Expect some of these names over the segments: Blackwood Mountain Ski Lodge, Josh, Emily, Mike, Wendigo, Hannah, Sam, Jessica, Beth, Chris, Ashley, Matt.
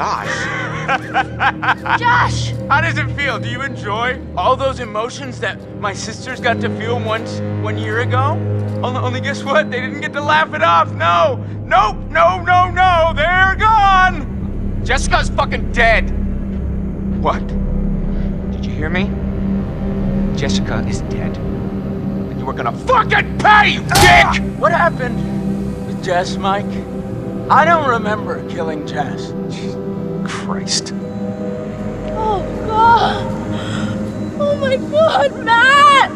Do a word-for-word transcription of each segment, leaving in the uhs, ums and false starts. Josh. Josh! How does it feel? Do you enjoy all those emotions that my sisters got to feel once one year ago? Only, only guess what? They didn't get to laugh it off. No! Nope! No, no, no! They're gone! Jessica's fucking dead! What? Did you hear me? Jessica is dead. And you were gonna fucking pay, you ah! dick! What happened with Jess, Mike? I don't remember killing Jess. Christ. Oh, God. Oh, my God, Matt!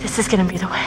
This is gonna be the way.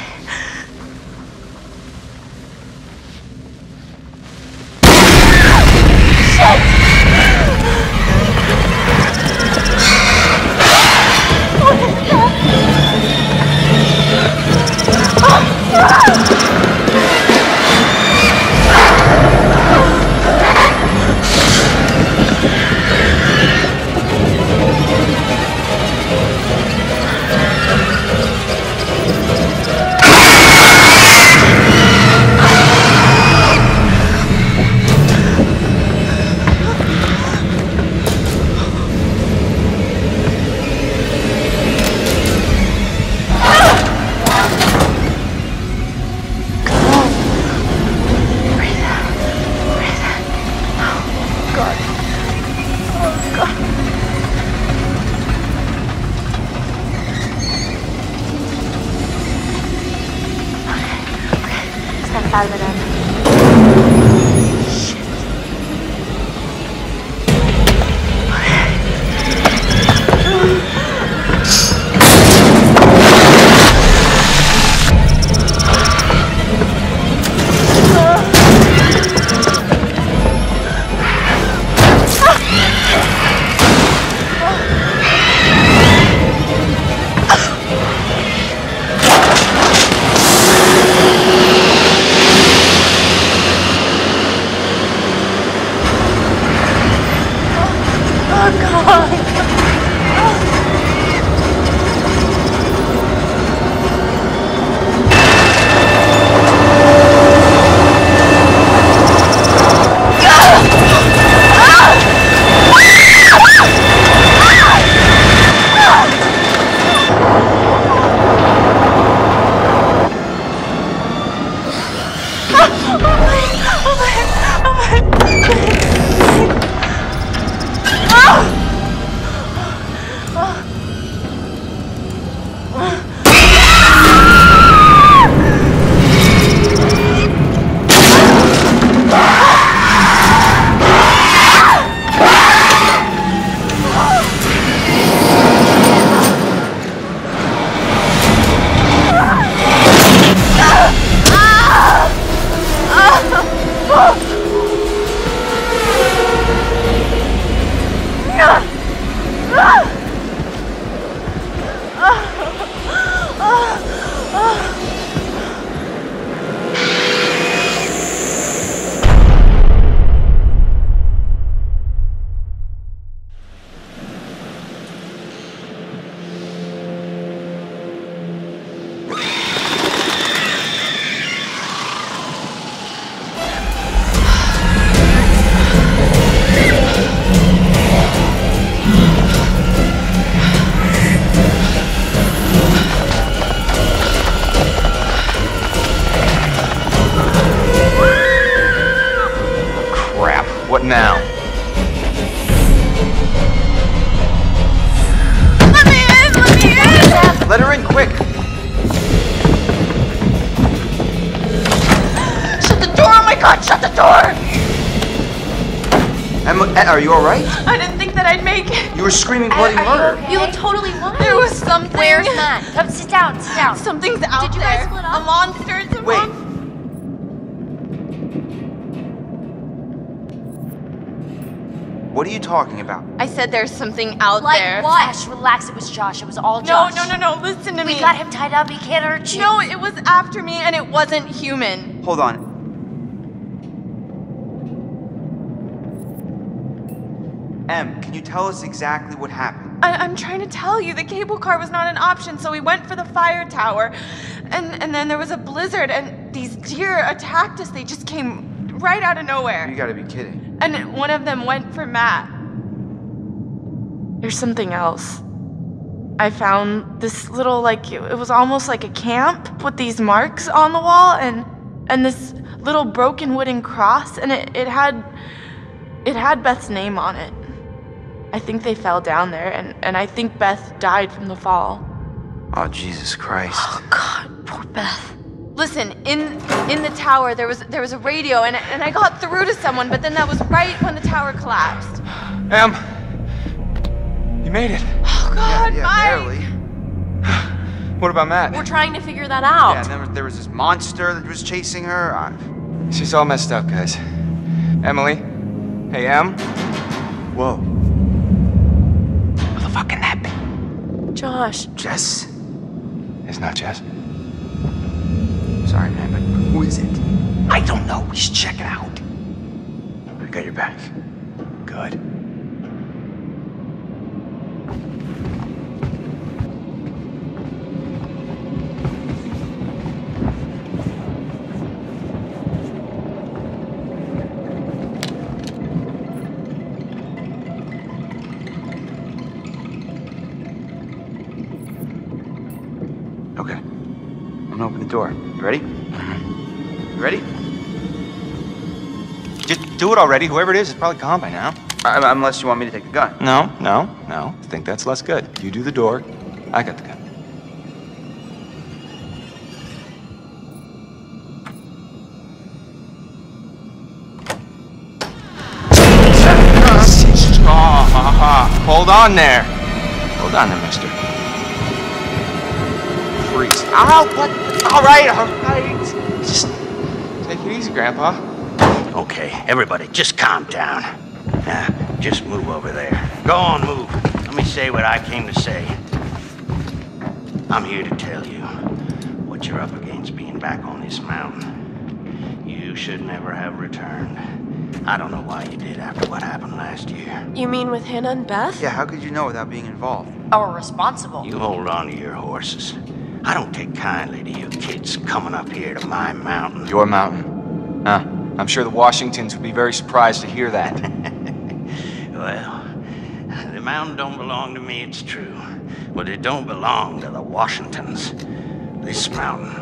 What now? Let me in! Let me in! Let her in, quick! Shut the door! Oh my god, shut the door! Emma, are you alright? I didn't think that I'd make it. You were screaming bloody murder. You, okay? You look totally wide. There was something. Where's that? Come sit down, sit down. Something's out there. Did you guys split up? A monster, it's a monster. Wait. What are you talking about? I said there's something out like there. Like what? Josh, relax. It was Josh. It was all Josh. No, no, no, no. Listen to we me. We got him tied up. He can't hurt you. No, it was after me, and it wasn't human. Hold on. Em, can you tell us exactly what happened? I I'm trying to tell you. The cable car was not an option, so we went for the fire tower. And, and then there was a blizzard, and these deer attacked us. They just came right out of nowhere. You gotta be kidding. And one of them went for Matt. There's something else. I found this little, like, it was almost like a camp with these marks on the wall and and this little broken wooden cross, and it, it had it had Beth's name on it. I think they fell down there, and, and I think Beth died from the fall. Oh, Jesus Christ. Oh, God, poor Beth. Listen, in in the tower there was there was a radio, and and I got through to someone, but then that was right when the tower collapsed. Em, you made it. Oh God, yeah, yeah, Mike. Barely. What about Matt? We're trying to figure that out. Yeah, and then there was this monster that was chasing her. I... She's all messed up, guys. Emily, hey Em. Whoa. What the fuck can that be? Josh. Jess. It's not Jess. Sorry, man, but who is it? I don't know. We should check it out. I got your back. Good. Okay. I'm gonna open the door. You ready? You ready? Just do it already. Whoever it is is probably gone by now. I, unless you want me to take the gun. No, no, no. I think that's less good. You do the door. I got the gun. Oh, ha, ha. Hold on there. Hold on there, mister. Freeze. Ow, what? All right, all right. Just take it easy, Grandpa. Okay, everybody, just calm down. Now, just move over there. Go on, move. Let me say what I came to say. I'm here to tell you what you're up against being back on this mountain. You should never have returned. I don't know why you did after what happened last year. You mean with Hannah and Beth? Yeah, how could you know without being involved? Or responsible. You hold on to your horses. I don't take kindly to you kids coming up here to my mountain. Your mountain? Huh? I'm sure the Washingtons would be very surprised to hear that. Well, the mountain don't belong to me, it's true. But it don't belong to the Washingtons. This mountain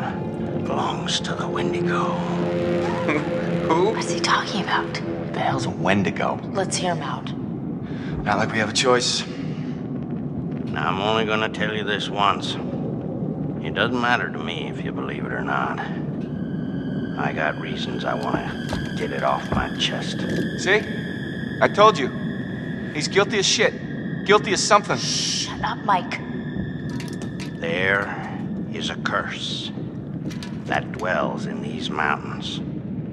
belongs to the Wendigo. Who? What's he talking about? What the hell's a Wendigo? Let's hear him out. Not like we have a choice. Now, I'm only gonna tell you this once. It doesn't matter to me if you believe it or not. I got reasons I want to get it off my chest. See? I told you. He's guilty as shit. Guilty as something. Shut up, Mike. There is a curse that dwells in these mountains.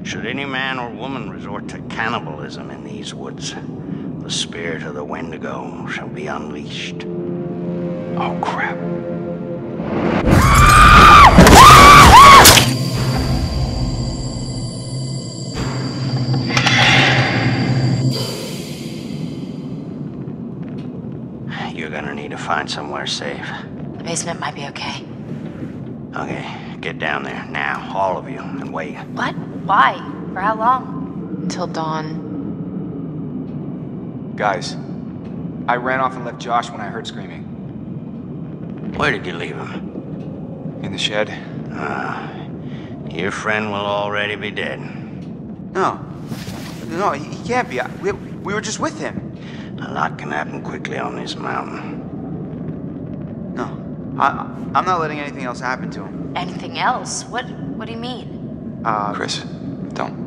Should any man or woman resort to cannibalism in these woods, the spirit of the Wendigo shall be unleashed. Oh, crap. Find somewhere safe. The basement might be okay. Okay, get down there now, all of you, and wait. What? Why? For how long? Until dawn. Guys, I ran off and left Josh when I heard screaming. Where did you leave him? In the shed. Ah, uh, your friend will already be dead. No, No, he, he can't be. I, we, we were just with him. A lot can happen quickly on this mountain. No, I, I'm not letting anything else happen to him. Anything else? What, what do you mean? Uh, Chris, don't.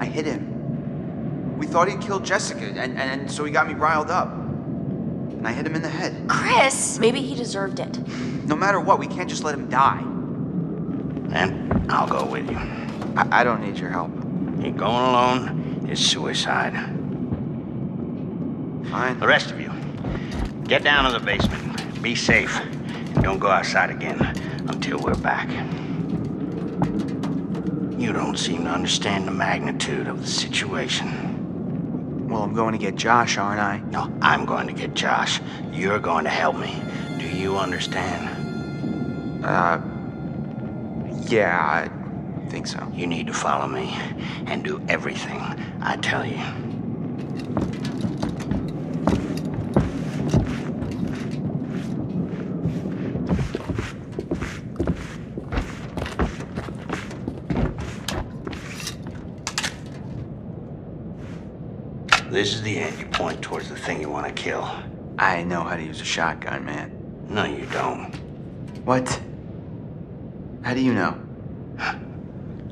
I hit him. We thought he killed Jessica, and, and so he got me riled up. And I hit him in the head. Chris! Maybe he deserved it. No matter what, we can't just let him die. Then I'll go with you. I, I don't need your help. You're going alone is suicide. Fine. The rest of you, get down to the basement. Be safe. Don't go outside again until we're back. You don't seem to understand the magnitude of the situation. Well, I'm going to get Josh, aren't I? No, I'm going to get Josh. You're going to help me. Do you understand? Uh, yeah, I think so. You need to follow me and do everything I tell you. This is the end. You point towards the thing you want to kill. I know how to use a shotgun, man. No, you don't. What? How do you know?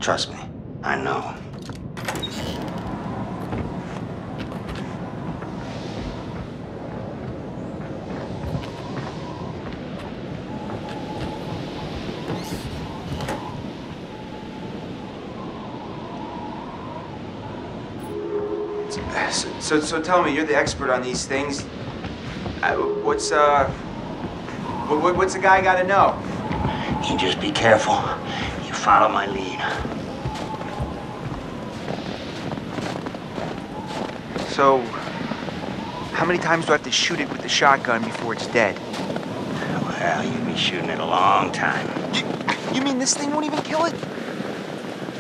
Trust me, I know. So, so, so tell me, you're the expert on these things. Uh, what's, uh, what, what's a guy gotta know? You just be careful. You follow my lead. So, how many times do I have to shoot it with the shotgun before it's dead? Well, you've been shooting it a long time. You, you mean this thing won't even kill it?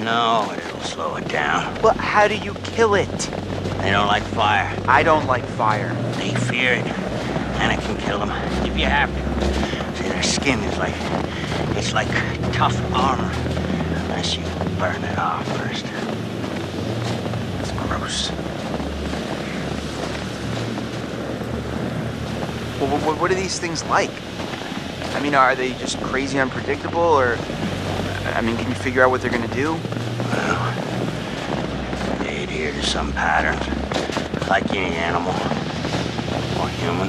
No, it'll slow it down. Well, how do you kill it? They don't like fire. I don't like fire. They fear it, and it can kill them if you have to. See, their skin is like, it's like tough armor, unless you burn it off first. It's gross. Well, what are these things like? I mean, are they just crazy unpredictable, or, I mean, can you figure out what they're gonna do? Well, some patterns, like any animal or human.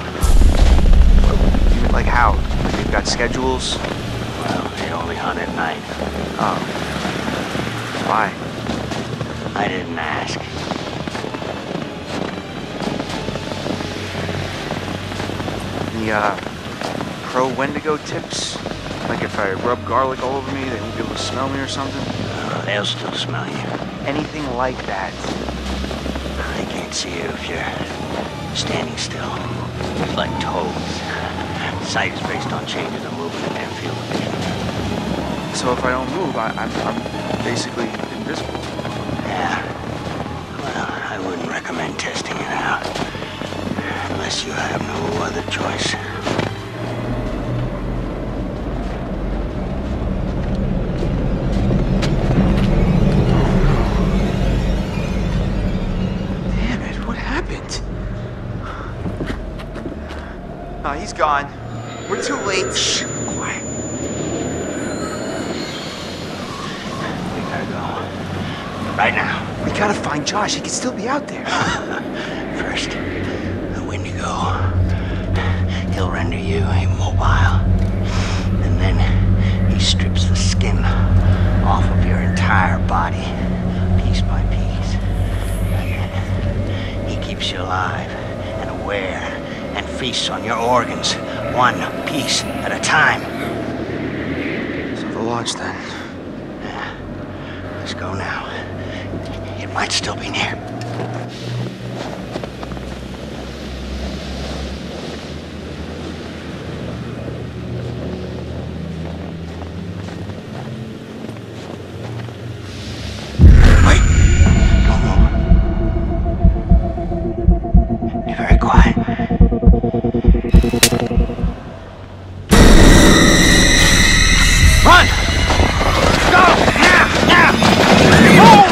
Like how? They've got schedules? Well, they only hunt at night. Oh. Why? I didn't ask. The, uh, pro Wendigo tips? Like if I rub garlic all over me, they won't be able to smell me or something? Uh, they'll still smell you. Anything like that. I can't see you if you're standing still. It's like toads. Sight is based on changes of movement in their field of vision. So if I don't move, I, I'm, I'm basically invisible. Yeah. Well, I wouldn't recommend testing it out. Unless you have no other choice. He's gone. We're too late. Shh, quiet. We gotta go. Right now. We gotta find Josh. He could still be out there. First, the Wendigo. He'll render you immobile. And then he strips the skin off of your entire body, piece by piece. Again, he keeps you alive and aware. And feasts on your organs, one piece at a time. So the lodge then. Yeah. Let's go now. It might still be near. Run! Go! Now! Now! Move!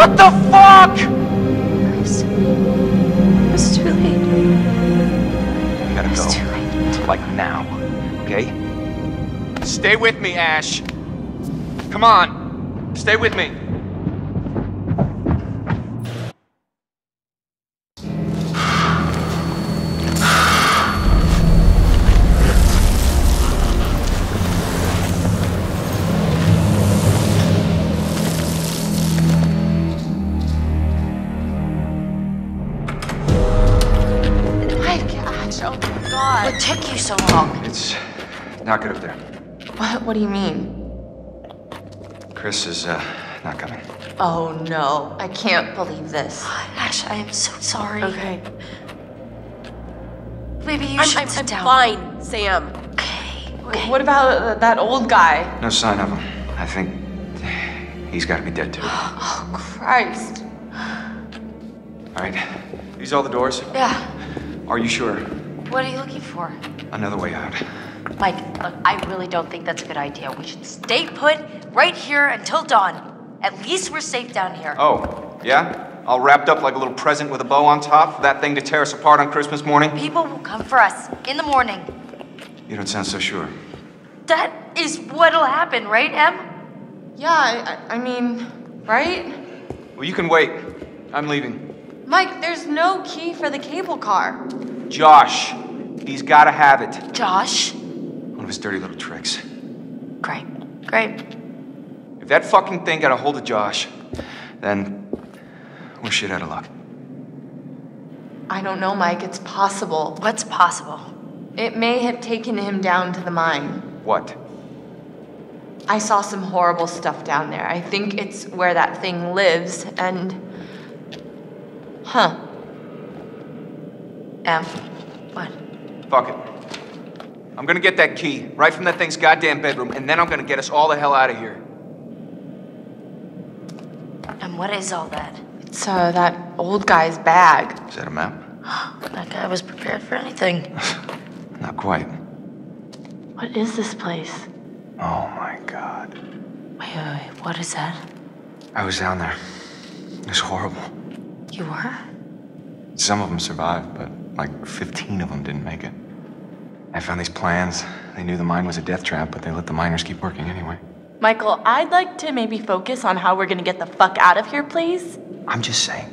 What the fuck? I'm sorry. It was too late. You gotta go. It's too late. Like now, okay? Stay with me, Ash. Come on. Stay with me. Not good up there. What? What do you mean? Chris is uh, not coming. Oh no! I can't believe this. Ash, I am so sorry. Okay. Maybe you I'm, should I'm, sit I'm down. I'm fine, Sam. Okay. Okay. What about uh, that old guy? No sign of him. I think he's got to be dead too. Oh Christ! All right. These are all the doors? Yeah. Are you sure? What are you looking for? Another way out. Mike, look, I really don't think that's a good idea. We should stay put right here until dawn. At least we're safe down here. Oh, yeah? All wrapped up like a little present with a bow on top for that thing to tear us apart on Christmas morning? People will come for us in the morning. You don't sound so sure. That is what'll happen, right, Em? Yeah, I, I mean, right? Well, you can wait. I'm leaving. Mike, there's no key for the cable car. Josh, he's gotta have it. Josh? One of his dirty little tricks. Great. Great. If that fucking thing got a hold of Josh, then we're shit out of luck. I don't know, Mike. It's possible. What's possible? It may have taken him down to the mine. What? I saw some horrible stuff down there. I think it's where that thing lives, and... Huh. Em, what? Fuck it. I'm gonna get that key, right from that thing's goddamn bedroom, and then I'm gonna get us all the hell out of here. And what is all that? It's, uh, that old guy's bag. Is that a map? That guy was prepared for anything. Not quite. What is this place? Oh my God. Wait, wait, wait, what is that? I was down there. It was horrible. You were? Some of them survived, but like fifteen of them didn't make it. I found these plans. They knew the mine was a death trap, but they let the miners keep working anyway. Michael, I'd like to maybe focus on how we're gonna get the fuck out of here, please. I'm just saying,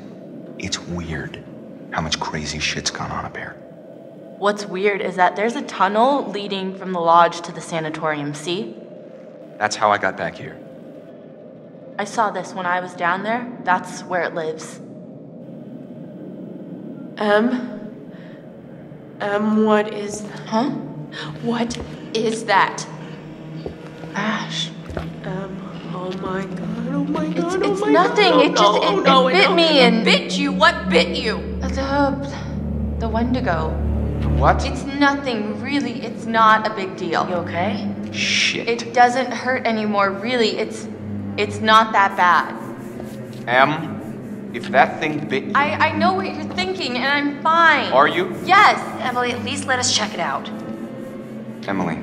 it's weird how much crazy shit's gone on up here. What's weird is that there's a tunnel leading from the lodge to the sanatorium, see? That's how I got back here. I saw this when I was down there. That's where it lives. Um... Um, what is... Huh? What is that? Ash. Um, oh my God, oh my God, it's, oh it's my nothing. God. It's nothing, it just, it, oh, no, it bit no, me no. and... Bit you? What bit you? The... the Wendigo. The what? It's nothing, really, it's not a big deal. You okay? Shit. It doesn't hurt anymore, really, it's... it's not that bad. Em? If that thing bit you... I, I know what you're thinking, and I'm fine. Are you? Yes. Emily, at least let us check it out. Emily,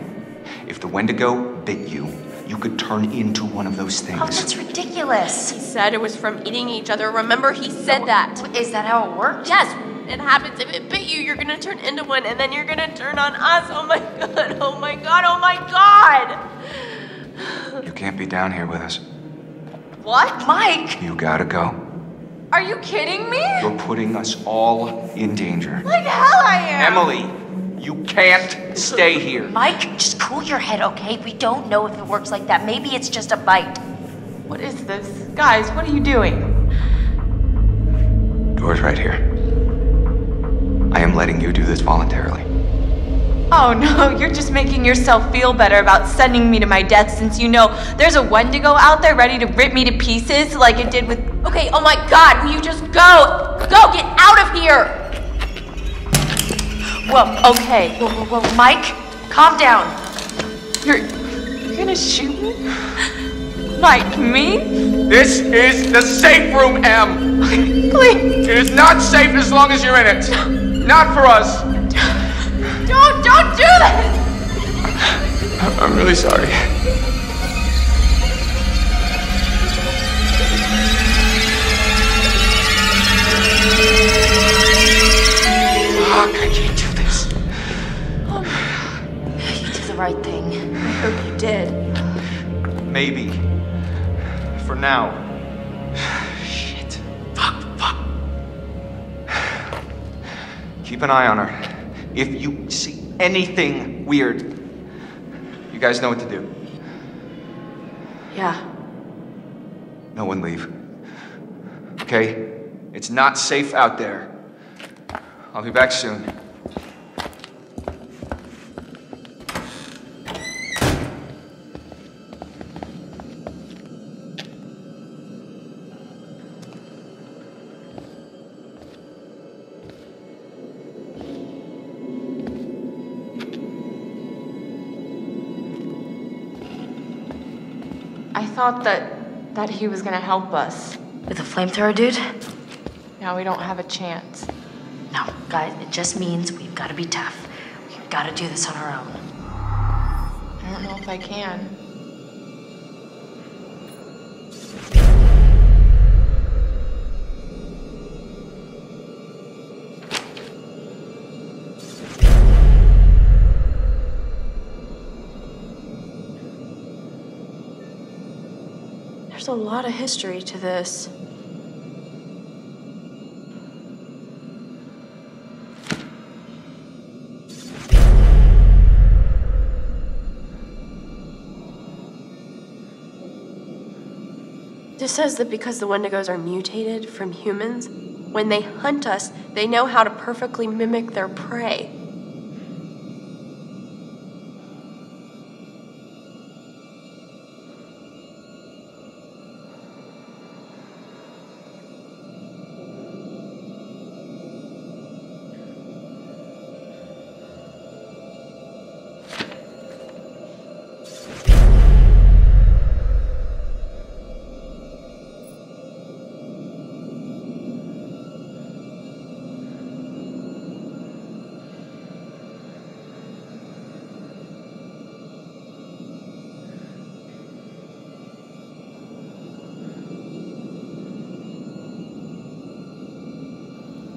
if the Wendigo bit you, you could turn into one of those things. Oh, that's ridiculous. He said it was from eating each other. Remember, he said no, that. Is that how it works? Yes. It happens. If it bit you, you're going to turn into one, and then you're going to turn on us. Oh, my God. Oh, my God. Oh, my God. You can't be down here with us. What? Mike. You gotta go. Are you kidding me? You're putting us all in danger. Like hell I am! Emily, you can't stay here. Mike, just cool your head, okay? We don't know if it works like that. Maybe it's just a bite. What is this? Guys, what are you doing? Door's right here. I am letting you do this voluntarily. Oh no, you're just making yourself feel better about sending me to my death since you know there's a Wendigo out there ready to rip me to pieces like it did with... Okay, oh my God, will you just go? Go, get out of here! Whoa, okay. Whoa, whoa, whoa, Mike, calm down. You're... you're gonna shoot me? Mike, me? This is the safe room, Em! Please! It is not safe as long as you're in it. Not for us. Don't, don't do this! I'm really sorry. baby. For now. Shit. Fuck, fuck. Keep an eye on her. If you see anything weird, you guys know what to do. Yeah. No one leave. Okay? It's not safe out there. I'll be back soon. I thought that, that he was gonna help us. With a flamethrower, dude? Now we don't have a chance. No, guys, it just means we've got to be tough. We've got to do this on our own. I don't know if I can. There's a lot of history to this. It says that because the Wendigos are mutated from humans, when they hunt us, they know how to perfectly mimic their prey.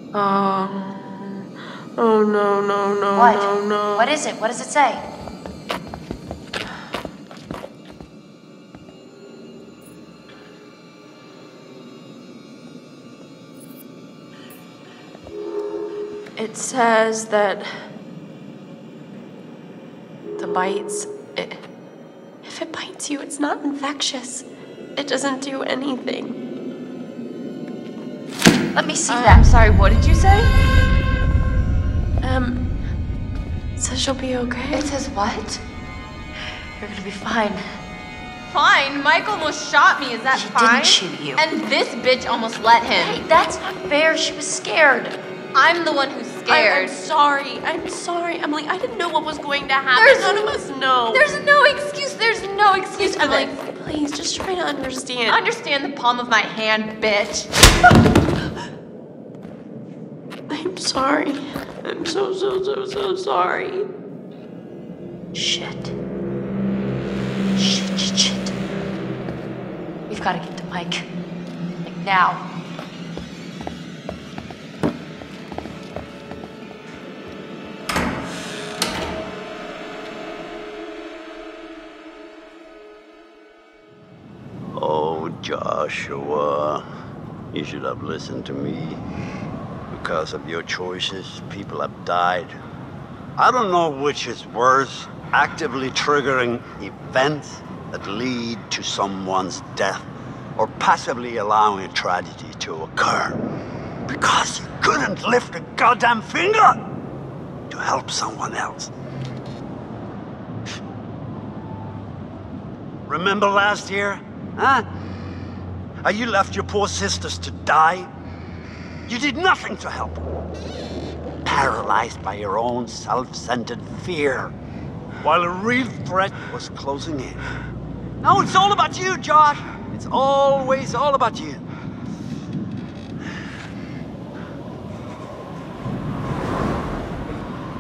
Um, oh, no, no, no, what? no, no. What is it? What does it say? It says that the bites, it, if it bites you, it's not infectious. It doesn't do anything. Let me see um, that. I'm sorry, what did you say? Um, it says she'll be okay. It says what? You're gonna be fine. Fine? Mike almost shot me, is that she fine? She didn't shoot you. And this bitch almost let him. Hey, that's not fair, she was scared. I'm the one who's scared. I, I'm sorry, I'm sorry, Emily. I didn't know what was going to happen. There's, None of us know. There's no excuse, there's no excuse, Emily. Emily, please, just try to understand. Understand the palm of my hand, bitch. I'm sorry. I'm so, so, so, so sorry. Shit. Shit, shit, shit. We've got to get to Mike. Like, now. Oh, Joshua. You should have listened to me. Because of your choices, people have died. I don't know which is worse, actively triggering events that lead to someone's death or passively allowing a tragedy to occur because you couldn't lift a goddamn finger to help someone else. Remember last year, huh? How you left your poor sisters to die? You did nothing to help. Paralyzed by your own self-centered fear, while a real threat was closing in. Now it's all about you, Josh. It's always all about you.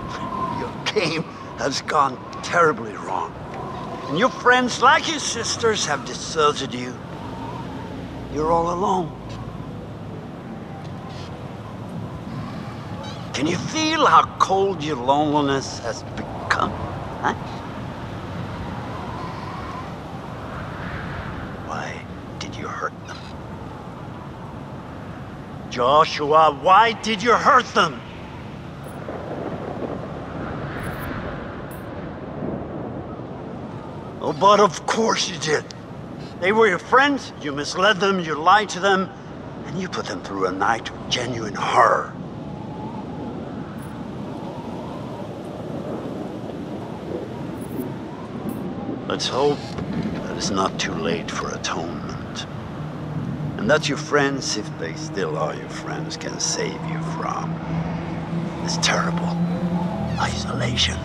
Your game has gone terribly wrong. And your friends, like your sisters, have deserted you. You're all alone. Can you feel how cold your loneliness has become, huh? hurt them. Joshua, why did you hurt them? Oh, but of course you did. They were your friends, you misled them, you lied to them, and you put them through a night of genuine horror. Let's hope that it's not too late for atonement, and that your friends, if they still are your friends, can save you from this terrible isolation.